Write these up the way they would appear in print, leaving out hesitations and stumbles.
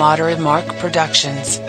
Madara Marc Productions.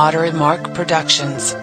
Madara Marc Productions.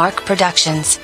Marc Productions.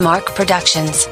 Marc Productions.